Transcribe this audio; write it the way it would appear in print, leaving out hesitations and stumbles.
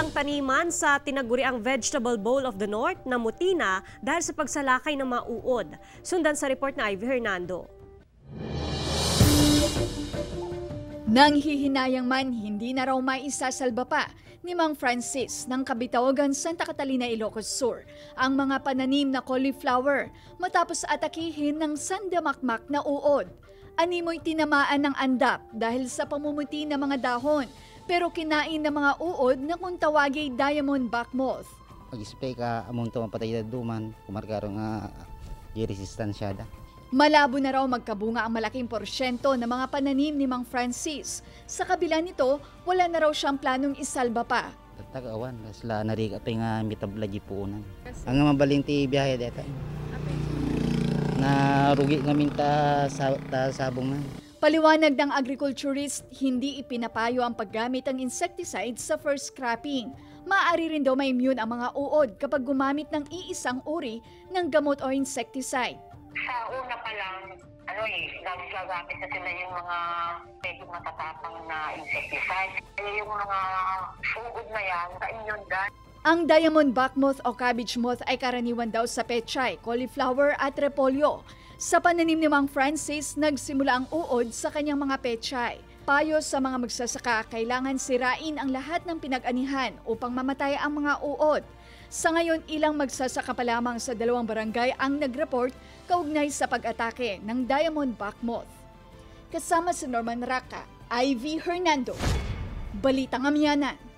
Ilang taniman sa tinaguriang Vegetable Bowl of the North namuti na dahil sa pagsalakay ng mga uod. Sundan sa report na Ivy Hernando. Nang hihinayang man, hindi na raw maisasalba pa ni Mang Francis ng Kabitaogan, Santa Catalina, Ilocos Sur ang mga pananim na cauliflower matapos atakihin ng sandamakmak na uod. Animo'y tinamaan ng andap dahil sa pamumuti ng mga dahon pero kinain ng mga uod na kung tawagay diamondback moth. Mag-spray ka among tumapatay na duman, kumarkaro nga di-resistansya da. Malabo na raw magkabunga ang malaking porsyento ng mga pananim ni Mang Francis. Sa kabila nito, wala na raw siyang planong isalba pa. Tagawan, sila narika pa nga mitablaji puunan. Ang mabaling ti biyahe deta. Na rugi ngamin ta sabong na. Paliwanag ng agriculturist, hindi ipinapayo ang paggamit ng insecticide sa first cropping. Maaari rin daw ma-immune ang mga uod kapag gumamit ng iisang uri ng gamot o insecticide. Sa una pa lang, nagsagamit na sila yung mga medyo matatapang na insecticide. Yung mga sugod na yan, sa inyon dahil. Ang diamondback moth o cabbage moth ay karaniwan daw sa pechay, cauliflower at repolyo. Sa pananim ni Mang Francis, nagsimula ang uod sa kanyang mga pechay. Payo sa mga magsasaka, kailangan sirain ang lahat ng pinag-anihan upang mamatay ang mga uod. Sa ngayon, ilang magsasaka pa lamang sa 2 barangay ang nagreport kaugnay sa pag-atake ng diamondback moth. Kasama si Norman Raca, Ivy Hernando, Balitang Amianan.